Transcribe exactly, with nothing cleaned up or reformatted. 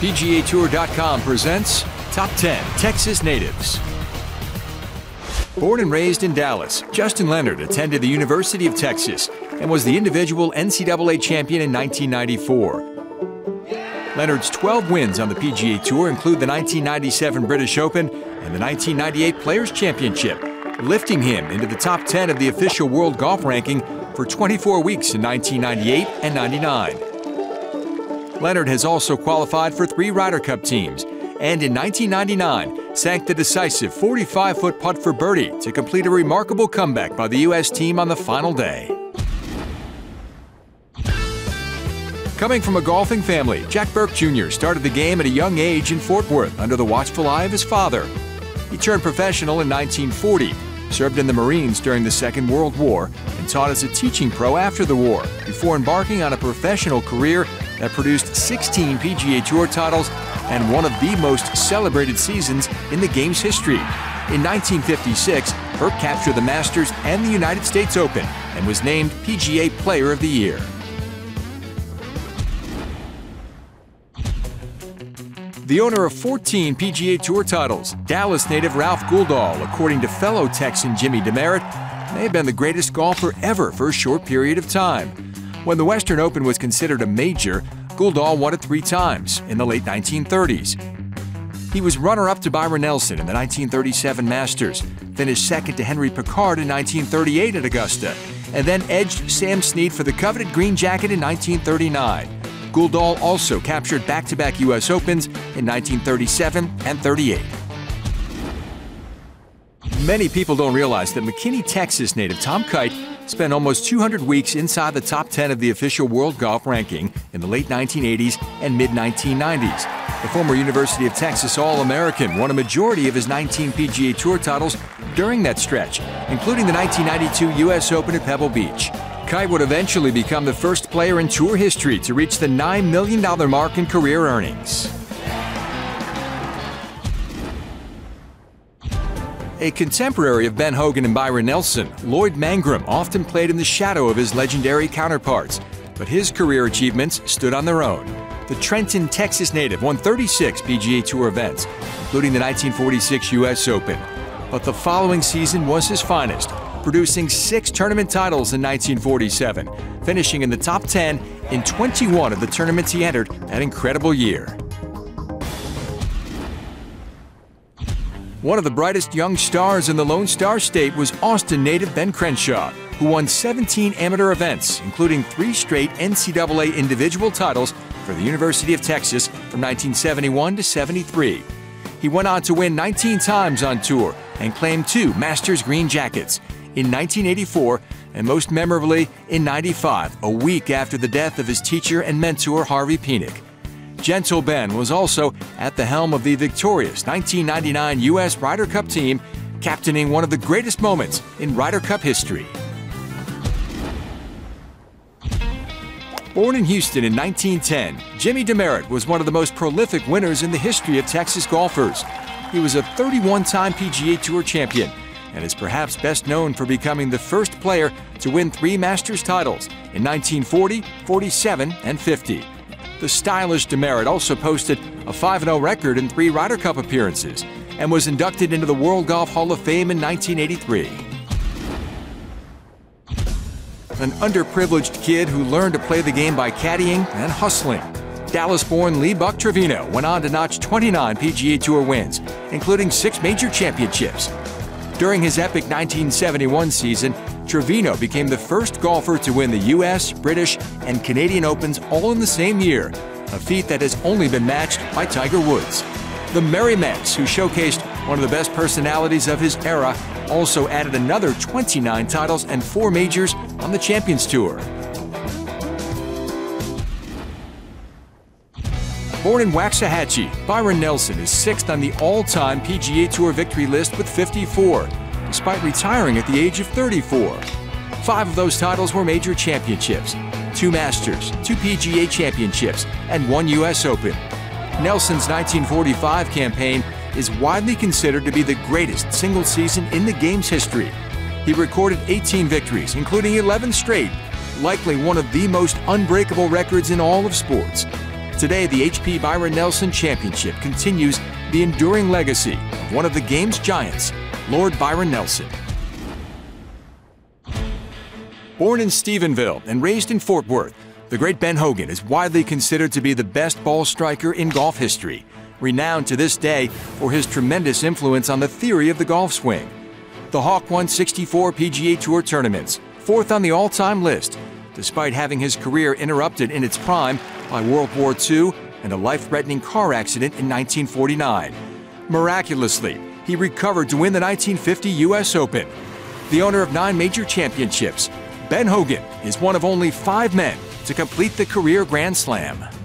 P G A Tour dot com presents Top ten Texas Natives. Born and raised in Dallas, Justin Leonard attended the University of Texas and was the individual N C double A champion in nineteen ninety-four. Leonard's twelve wins on the P G A Tour include the nineteen ninety-seven British Open and the nineteen ninety-eight Players Championship, lifting him into the top ten of the official world golf ranking for twenty-four weeks in nineteen ninety-eight and ninety-nine. Leonard has also qualified for three Ryder Cup teams, and in nineteen ninety-nine sank the decisive forty-five foot putt for birdie to complete a remarkable comeback by the U S team on the final day. Coming from a golfing family, Jack Burke Junior started the game at a young age in Fort Worth under the watchful eye of his father. He turned professional in nineteen forty, served in the Marines during the Second World War, and taught as a teaching pro after the war before embarking on a professional career that produced sixteen P G A Tour titles and one of the most celebrated seasons in the game's history. In nineteen fifty-six, Burke captured the Masters and the United States Open and was named P G A Player of the Year. The owner of fourteen P G A Tour titles, Dallas native Ralph Guldahl, according to fellow Texan Jimmy Demaret, may have been the greatest golfer ever for a short period of time. When the Western Open was considered a major, Guldahl won it three times in the late nineteen thirties. He was runner-up to Byron Nelson in the nineteen thirty-seven Masters, finished second to Henry Pickard in nineteen thirty-eight at Augusta, and then edged Sam Snead for the coveted Green Jacket in nineteen thirty-nine. Guldahl also captured back-to-back U S Opens in nineteen thirty-seven and thirty-eight. Many people don't realize that McKinney, Texas native Tom Kite spent almost two hundred weeks inside the top ten of the official world golf ranking in the late nineteen eighties and mid nineteen nineties. The former University of Texas All-American won a majority of his nineteen P G A Tour titles during that stretch, including the nineteen ninety-two U S Open at Pebble Beach. Kite would eventually become the first player in tour history to reach the nine million dollar mark in career earnings. A contemporary of Ben Hogan and Byron Nelson, Lloyd Mangrum often played in the shadow of his legendary counterparts, but his career achievements stood on their own. The Trenton, Texas native won thirty-six P G A Tour events, including the nineteen forty-six U S Open, but the following season was his finest, producing six tournament titles in nineteen forty-seven, finishing in the top ten in twenty-one of the tournaments he entered that incredible year. One of the brightest young stars in the Lone Star State was Austin native Ben Crenshaw, who won seventeen amateur events, including three straight N C double A individual titles for the University of Texas from nineteen seventy-one to seventy-three. He went on to win nineteen times on tour and claimed two Masters Green Jackets, in nineteen eighty-four, and most memorably in ninety-five, a week after the death of his teacher and mentor Harvey Penick. Gentle Ben was also at the helm of the victorious nineteen ninety-nine U S Ryder Cup team, captaining one of the greatest moments in Ryder Cup history. Born in Houston in nineteen ten, Jimmy Demaret was one of the most prolific winners in the history of Texas golfers. He was a thirty-one time P G A Tour champion and is perhaps best known for becoming the first player to win three Masters titles in nineteen forty, forty-seven, and fifty. The stylish Demaret also posted a five and oh record in three Ryder Cup appearances and was inducted into the World Golf Hall of Fame in nineteen eighty-three. An underprivileged kid who learned to play the game by caddying and hustling, Dallas-born Lee Buck Trevino went on to notch twenty-nine P G A Tour wins, including six major championships. During his epic nineteen seventy-one season, Trevino became the first golfer to win the U S, British, and Canadian Opens all in the same year, a feat that has only been matched by Tiger Woods. The Merrymans, who showcased one of the best personalities of his era, also added another twenty-nine titles and four majors on the Champions Tour. Born in Waxahachie, Byron Nelson is sixth on the all-time P G A Tour victory list with fifty-four, despite retiring at the age of thirty-four. Five of those titles were major championships, two Masters, two P G A Championships, and one U S Open. Nelson's nineteen forty-five campaign is widely considered to be the greatest single season in the game's history. He recorded eighteen victories, including eleven straight, likely one of the most unbreakable records in all of sports. Today, the H P. Byron Nelson Championship continues the enduring legacy of one of the game's giants, Lord Byron Nelson. Born in Stephenville and raised in Fort Worth, the great Ben Hogan is widely considered to be the best ball striker in golf history, renowned to this day for his tremendous influence on the theory of the golf swing. The Hawk won sixty-four P G A Tour tournaments, fourth on the all-time list, despite having his career interrupted in its prime by World War Two and a life-threatening car accident in nineteen forty-nine. Miraculously, he recovered to win the nineteen fifty U S Open. The owner of nine major championships, Ben Hogan is one of only five men to complete the Career Grand Slam.